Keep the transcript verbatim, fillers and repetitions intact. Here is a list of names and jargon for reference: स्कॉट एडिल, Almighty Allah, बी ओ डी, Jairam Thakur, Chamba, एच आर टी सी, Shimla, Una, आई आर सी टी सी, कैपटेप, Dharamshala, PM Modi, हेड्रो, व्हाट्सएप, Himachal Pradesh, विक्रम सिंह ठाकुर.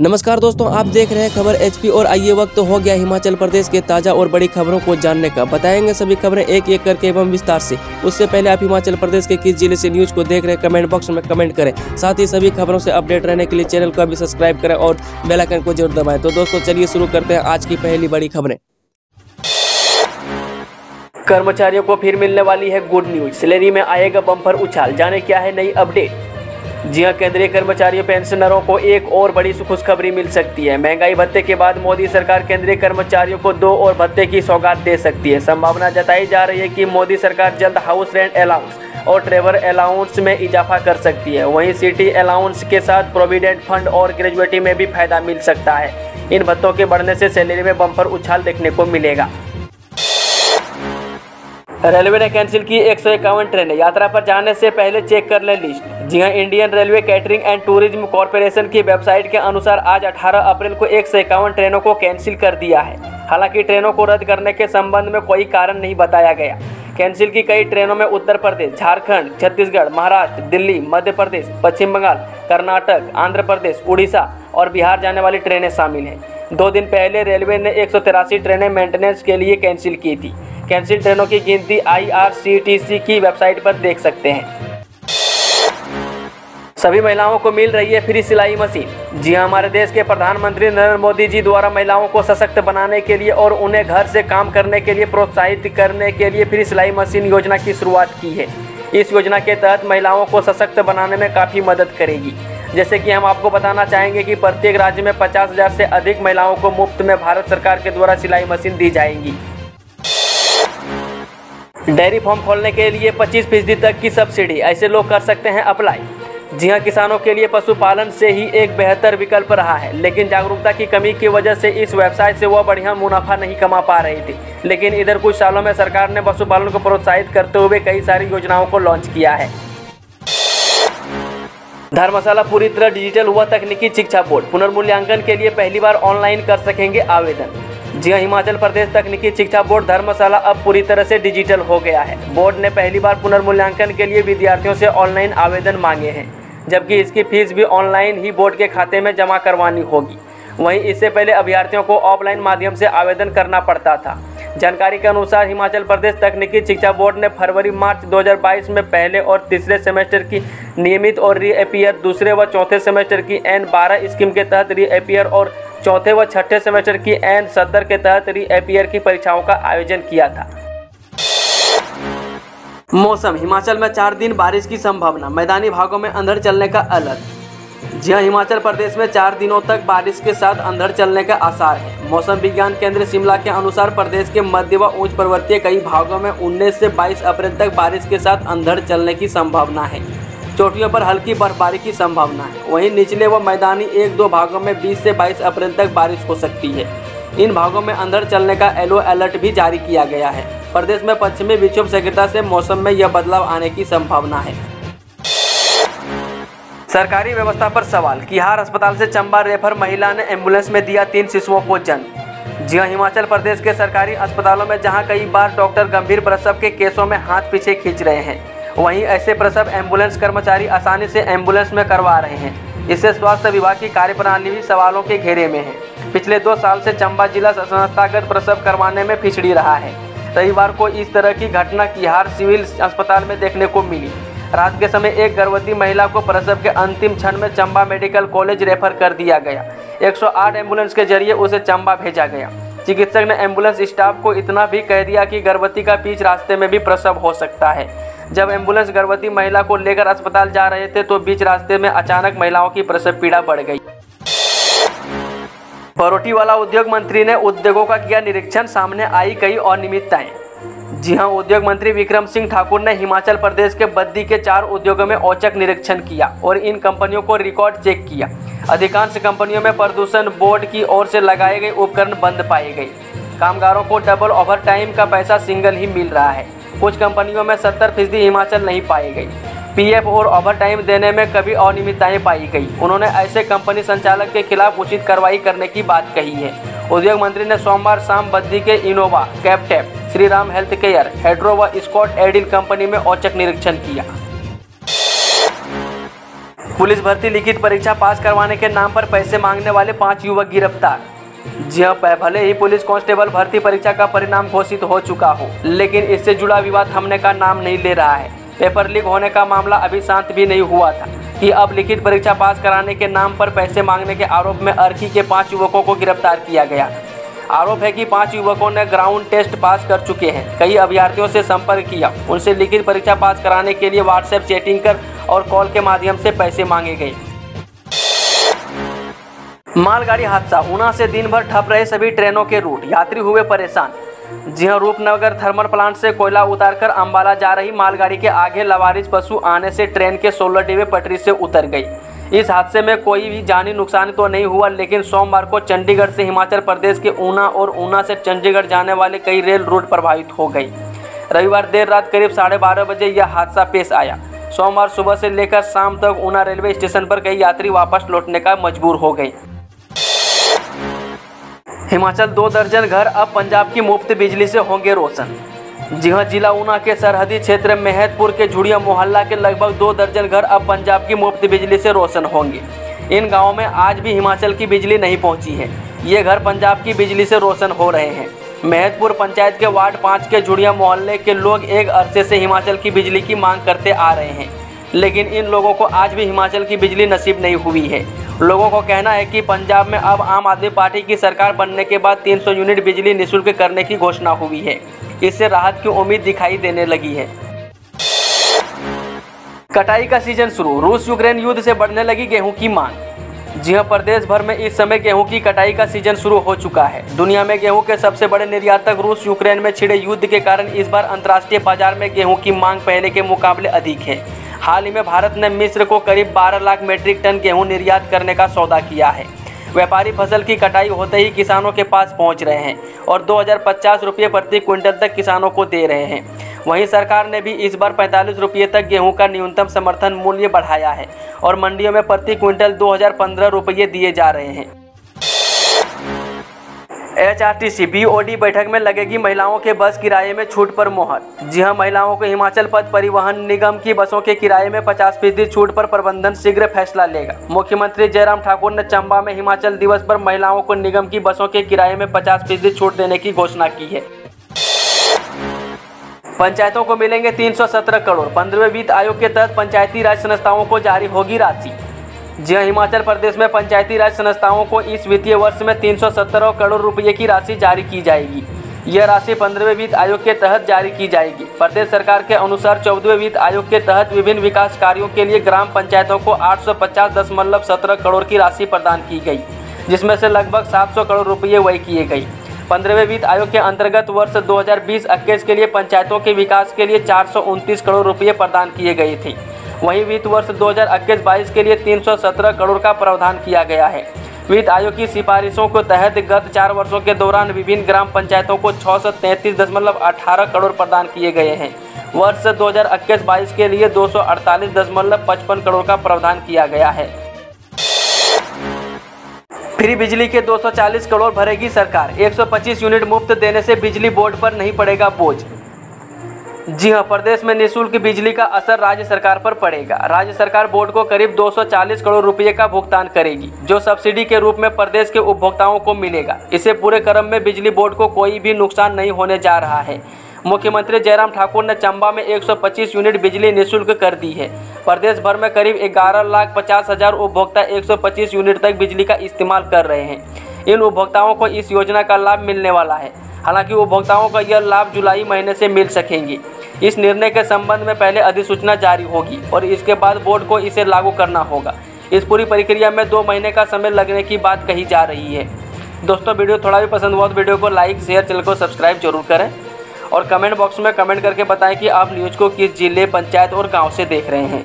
नमस्कार दोस्तों, आप देख रहे हैं खबर एचपी और आइए वक्त हो गया हिमाचल प्रदेश के ताजा और बड़ी खबरों को जानने का। बताएंगे सभी खबरें एक एक करके एवं विस्तार से। उससे पहले आप हिमाचल प्रदेश के किस जिले से न्यूज को देख रहे हैं कमेंट बॉक्स में कमेंट करें। साथ ही सभी खबरों से अपडेट रहने के लिए चैनल को अभी सब्सक्राइब करें और बेल आइकन को जरूर दबाएं। तो दोस्तों चलिए शुरू करते हैं आज की पहली बड़ी खबरें। कर्मचारियों को फिर मिलने वाली है गुड न्यूज, सैलरी में आएगा बम्पर उछाल, जाने क्या है नई अपडेट। जी हां, केंद्रीय कर्मचारियों पेंशनरों को एक और बड़ी खुशखबरी मिल सकती है। महंगाई भत्ते के बाद मोदी सरकार केंद्रीय कर्मचारियों को दो और भत्ते की सौगात दे सकती है। संभावना जताई जा रही है कि मोदी सरकार जल्द हाउस रेंट अलाउंस और ट्रेवल अलाउंस में इजाफा कर सकती है। वहीं सिटी अलाउंस के साथ प्रोविडेंट फंड और ग्रेजुएटी में भी फायदा मिल सकता है। इन भत्तों के बढ़ने से सैलरी में बम्पर उछाल देखने को मिलेगा। रेलवे ने कैंसिल की एक सौ इक्यावन ट्रेनें, यात्रा पर जाने से पहले चेक कर लें लिस्ट। जी हां, Indian railway catering and tourism corporation की वेबसाइट के अनुसार आज अठारह अप्रैल को एक सौ इक्यावन ट्रेनों को कैंसिल कर दिया है। हालांकि ट्रेनों को रद्द करने के संबंध में कोई कारण नहीं बताया गया। कैंसिल की कई ट्रेनों में उत्तर प्रदेश, झारखंड, छत्तीसगढ़, महाराष्ट्र, दिल्ली, मध्य प्रदेश, पश्चिम बंगाल, कर्नाटक, आंध्र प्रदेश, उड़ीसा और बिहार जाने वाली ट्रेनें शामिल हैं। दो दिन पहले रेलवे ने एक सौ तिरासी ट्रेनें मेंटेनेंस के लिए कैंसिल की थी। कैंसिल ट्रेनों की गिनती आई आर सी टी सी की वेबसाइट पर देख सकते हैं। सभी महिलाओं को मिल रही है फ्री सिलाई मशीन। जी हां, हमारे देश के प्रधानमंत्री नरेंद्र मोदी जी द्वारा महिलाओं को सशक्त बनाने के लिए और उन्हें घर से काम करने के लिए प्रोत्साहित करने के लिए फ्री सिलाई मशीन योजना की शुरुआत की है। इस योजना के तहत महिलाओं को सशक्त बनाने में काफ़ी मदद करेगी। जैसे कि हम आपको बताना चाहेंगे कि प्रत्येक राज्य में पचास हज़ार से अधिक महिलाओं को मुफ्त में भारत सरकार के द्वारा सिलाई मशीन दी जाएंगी। डेयरी फार्म खोलने के लिए पच्चीस फीसदी तक की सब्सिडी, ऐसे लोग कर सकते हैं अप्लाई। जी हां, किसानों के लिए पशुपालन से ही एक बेहतर विकल्प रहा है, लेकिन जागरूकता की कमी की वजह से इस व्यवसाय से वह बढ़िया मुनाफा नहीं कमा पा रही थी। लेकिन इधर कुछ सालों में सरकार ने पशुपालन को प्रोत्साहित करते हुए कई सारी योजनाओं को लॉन्च किया है। धर्मशाला पूरी तरह डिजिटल हुआ, तकनीकी शिक्षा बोर्ड पुनर्मूल्यांकन के लिए पहली बार ऑनलाइन कर सकेंगे आवेदन। जी हां, हिमाचल प्रदेश तकनीकी शिक्षा बोर्ड धर्मशाला अब पूरी तरह से डिजिटल हो गया है। बोर्ड ने पहली बार पुनर्मूल्यांकन के लिए विद्यार्थियों से ऑनलाइन आवेदन मांगे हैं, जबकि इसकी फीस भी ऑनलाइन ही बोर्ड के खाते में जमा करवानी होगी। वहीं इससे पहले अभ्यर्थियों को ऑफलाइन माध्यम से आवेदन करना पड़ता था। जानकारी के अनुसार हिमाचल प्रदेश तकनीकी शिक्षा बोर्ड ने फरवरी मार्च दो हज़ार बाईस में पहले और तीसरे सेमेस्टर की नियमित और रीअपियर, दूसरे व चौथे सेमेस्टर की एन बारह स्कीम के तहत रीअपियर और चौथे व छठे सेमेस्टर की एन सत्तर के तहत रीअपियर की परीक्षाओं का आयोजन किया था। मौसम, हिमाचल में चार दिन बारिश की संभावना, मैदानी भागों में अंधड़ चलने का अलर्ट। जी हां, हिमाचल प्रदेश में चार दिनों तक बारिश के साथ अंधड़ चलने का आसार है। मौसम विज्ञान केंद्र शिमला के अनुसार प्रदेश के मध्य व उच्च पर्वतीय कई भागों में उन्नीस से बाईस अप्रैल तक बारिश के साथ अंधड़ चलने की संभावना है। चोटियों पर हल्की बर्फबारी की संभावना है। वहीं निचले व मैदानी एक दो भागों में बीस से बाईस अप्रैल तक बारिश हो सकती है। इन भागों में अंधड़ चलने का येलो अलर्ट भी जारी किया गया है। प्रदेश में पश्चिमी विक्षोभ सक्रियता से मौसम में यह बदलाव आने की संभावना है। सरकारी व्यवस्था पर सवाल, किहार अस्पताल से चंबा रेफर महिला ने एम्बुलेंस में दिया तीन शिशुओं को जन्म। जी हां, हिमाचल प्रदेश के सरकारी अस्पतालों में जहां कई बार डॉक्टर गंभीर प्रसव के केसों में हाथ पीछे खींच रहे हैं, वहीं ऐसे प्रसव एम्बुलेंस कर्मचारी आसानी से एम्बुलेंस में करवा रहे हैं। इससे स्वास्थ्य विभाग की कार्यप्रणाली भी सवालों के घेरे में है। पिछले दो साल से चंबा जिला संस्थागत प्रसव करवाने में फिसड़ी रहा है। रविवार को इस तरह की घटना किहार सिविल अस्पताल में देखने को मिली। रात के समय एक गर्भवती महिला को प्रसव के अंतिम क्षण में चंबा मेडिकल कॉलेज रेफर कर दिया गया। एक सौ आठ एम्बुलेंस के जरिए उसे चंबा भेजा गया। चिकित्सक ने एम्बुलेंस स्टाफ को इतना भी कह दिया कि गर्भवती का बीच रास्ते में भी प्रसव हो सकता है। जब एम्बुलेंस गर्भवती महिला को लेकर अस्पताल जा रहे थे तो बीच रास्ते में अचानक महिलाओं की प्रसव पीड़ा बढ़ गई। परोटी वाला उद्योग मंत्री ने उद्योगों का किया निरीक्षण, सामने आई कई अनियमितताएं। जी हां, उद्योग मंत्री विक्रम सिंह ठाकुर ने हिमाचल प्रदेश के बद्दी के चार उद्योगों में औचक निरीक्षण किया और इन कंपनियों को रिकॉर्ड चेक किया। अधिकांश कंपनियों में प्रदूषण बोर्ड की ओर से लगाए गए उपकरण बंद पाए गए। कामगारों को डबल ओवरटाइम का पैसा सिंगल ही मिल रहा है। कुछ कंपनियों में सत्तर फीसदी हिमाचल नहीं पाई गई। पीएफ और ओवरटाइम देने में कभी अनियमितताएं पाई गई। उन्होंने ऐसे कंपनी संचालक के खिलाफ उचित कार्रवाई करने की बात कही है। उद्योग मंत्री ने सोमवार शाम बद्दी के इनोवा, कैपटेप, श्रीराम हेल्थ केयर, हेड्रो व स्कॉट एडिल कंपनी में औचक निरीक्षण किया। पुलिस भर्ती लिखित परीक्षा पास करवाने के नाम पर पैसे मांगने वाले पांच युवक गिरफ्तार। जी हाँ, भले ही पुलिस कांस्टेबल भर्ती परीक्षा का परिणाम घोषित हो चुका हो, लेकिन इससे जुड़ा विवाद थमने का नाम नहीं ले रहा है। पेपर लीक होने का मामला अभी शांत भी नहीं हुआ था कि अब लिखित परीक्षा पास कराने के नाम पर पैसे मांगने के आरोप में अर्की के पाँच युवकों को गिरफ्तार किया गया। आरोप है कि पांच युवकों ने ग्राउंड टेस्ट पास कर चुके हैं। कई अभ्यर्थियों से संपर्क किया, उनसे लिखित परीक्षा पास कराने के लिए व्हाट्सएप चैटिंग कर और कॉल के माध्यम से पैसे मांगे गए। मालगाड़ी हादसा, ऊना से दिन भर ठप रहे सभी ट्रेनों के रूट, यात्री हुए परेशान। जी हाँ, रूपनगर थर्मल प्लांट से कोयला उतारकर अंबाला जा रही मालगाड़ी के आगे लवारिस पशु आने से ट्रेन के सोलर डिब्बे पटरी से उतर गई। इस हादसे में कोई भी जानी नुकसान तो नहीं हुआ, लेकिन सोमवार को चंडीगढ़ से हिमाचल प्रदेश के ऊना और ऊना से चंडीगढ़ जाने वाले कई रेल रूट प्रभावित हो गई। रविवार देर रात करीब साढ़े बारह बजे यह हादसा पेश आया। सोमवार सुबह से लेकर शाम तक ऊना रेलवे स्टेशन पर कई यात्री वापस लौटने का मजबूर हो गए। हिमाचल दो दर्जन घर अब पंजाब की मुफ्त बिजली से होंगे रोशन। जी हाँ, जिला ऊना के सरहदी क्षेत्र मेहतपुर के झुड़िया मोहल्ला के लगभग दो दर्जन घर अब पंजाब की मुफ्त बिजली से रोशन होंगे। इन गांवों में आज भी हिमाचल की बिजली नहीं पहुंची है। ये घर पंजाब की बिजली से रोशन हो रहे हैं। मेहतपुर पंचायत के वार्ड पाँच के झुड़िया मोहल्ले के लोग एक अरसे से हिमाचल की बिजली की मांग करते आ रहे हैं, लेकिन इन लोगों को आज भी हिमाचल की बिजली नसीब नहीं हुई है। लोगों को कहना है कि पंजाब में अब आम आदमी पार्टी की सरकार बनने के बाद तीन सौ यूनिट बिजली निःशुल्क करने की घोषणा हुई है। इससे राहत की उम्मीद दिखाई देने लगी है। कटाई का सीजन शुरू, रूस यूक्रेन युद्ध से बढ़ने लगी गेहूं की मांग। जी हां, प्रदेश भर में इस समय गेहूं की कटाई का सीजन शुरू हो चुका है। दुनिया में गेहूं के सबसे बड़े निर्यातक रूस यूक्रेन में छिड़े युद्ध के कारण इस बार अंतर्राष्ट्रीय बाजार में गेहूँ की मांग पहले के मुकाबले अधिक है। हाल ही में भारत ने मिस्र को करीब बारह लाख मीट्रिक टन गेहूं निर्यात करने का सौदा किया है। व्यापारी फसल की कटाई होते ही किसानों के पास पहुंच रहे हैं और दो हज़ार पचास रुपये प्रति क्विंटल तक किसानों को दे रहे हैं। वहीं सरकार ने भी इस बार पैंतालीस रुपये तक गेहूं का न्यूनतम समर्थन मूल्य बढ़ाया है और मंडियों में प्रति क्विंटल दो हज़ार पंद्रह रुपये दिए जा रहे हैं। एच आर टी सी बी ओ डी बैठक में लगेगी महिलाओं के बस किराए में छूट पर मोहर। जी हां, महिलाओं को हिमाचल पथ परिवहन निगम की बसों के किराए में पचास फीसदी छूट पर प्रबंधन शीघ्र फैसला लेगा। मुख्यमंत्री जयराम ठाकुर ने चंबा में हिमाचल दिवस पर महिलाओं को निगम की बसों के किराए में पचास फीसदी छूट देने की घोषणा की है। पंचायतों को मिलेंगे तीन सौ सत्रह करोड़, पंद्रहवें वित्त आयोग के तहत पंचायती राज संस्थाओं को जारी होगी राशि। जी हां, हिमाचल प्रदेश में पंचायती राज संस्थाओं को इस वित्तीय वर्ष में तीन सौ सत्रह करोड़ रुपये की राशि जारी की जाएगी। यह राशि पंद्रहवें वित्त आयोग के तहत जारी की जाएगी। प्रदेश सरकार के अनुसार चौदहवें वित्त आयोग के तहत विभिन्न विकास कार्यों के लिए ग्राम पंचायतों को आठ सौ पचास दशमलव सत्रह करोड़ की राशि प्रदान की गई, जिसमें से लगभग सात सौ करोड़ रुपये व्यय किए गए। पंद्रहवें वित्त आयोग के अंतर्गत वर्ष दो हज़ार बीस इक्कीस के लिए पंचायतों के विकास के लिए चार सौ उनतीस करोड़ रुपये प्रदान किए गए थे। वहीं वित्त वर्ष दो हज़ार इक्कीस बाईस के लिए तीन सौ सत्रह करोड़ का प्रावधान किया गया है। वित्त आयोग की सिफारिशों के तहत गत चार वर्षों के दौरान विभिन्न ग्राम पंचायतों को छह सौ तैंतीस दशमलव अठारह करोड़ प्रदान किए गए हैं। वर्ष दो हज़ार इक्कीस बाईस के लिए दो सौ अड़तालीस दशमलव पचपन करोड़ का प्रावधान किया गया है। फ्री बिजली के दो सौ चालीस करोड़ भरेगी सरकार, एक सौ पच्चीस यूनिट मुफ्त देने से बिजली बोर्ड पर नहीं पड़ेगा बोझ। जी हां, प्रदेश में निःशुल्क बिजली का असर राज्य सरकार पर पड़ेगा। राज्य सरकार बोर्ड को करीब दो सौ चालीस करोड़ रुपए का भुगतान करेगी, जो सब्सिडी के रूप में प्रदेश के उपभोक्ताओं को मिलेगा। इसे पूरे क्रम में बिजली बोर्ड को कोई भी नुकसान नहीं होने जा रहा है। मुख्यमंत्री जयराम ठाकुर ने चंबा में एक सौ पच्चीस यूनिट बिजली निःशुल्क कर दी है। प्रदेश भर में करीब ग्यारह लाख पचास हजार उपभोक्ता एक सौ पच्चीस यूनिट तक बिजली का इस्तेमाल कर रहे हैं। इन उपभोक्ताओं को इस योजना का लाभ मिलने वाला है। हालांकि उपभोक्ताओं को यह लाभ जुलाई महीने से मिल सकेंगे। इस निर्णय के संबंध में पहले अधिसूचना जारी होगी और इसके बाद बोर्ड को इसे लागू करना होगा। इस पूरी प्रक्रिया में दो महीने का समय लगने की बात कही जा रही है। दोस्तों, वीडियो थोड़ा भी पसंद हुआ तो वीडियो को लाइक, शेयर, चैनल को सब्सक्राइब जरूर करें और कमेंट बॉक्स में कमेंट करके बताएं कि आप न्यूज़ को किस जिले, पंचायत और गाँव से देख रहे हैं।